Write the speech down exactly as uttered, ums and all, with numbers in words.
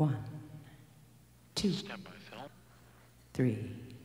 One, two, three.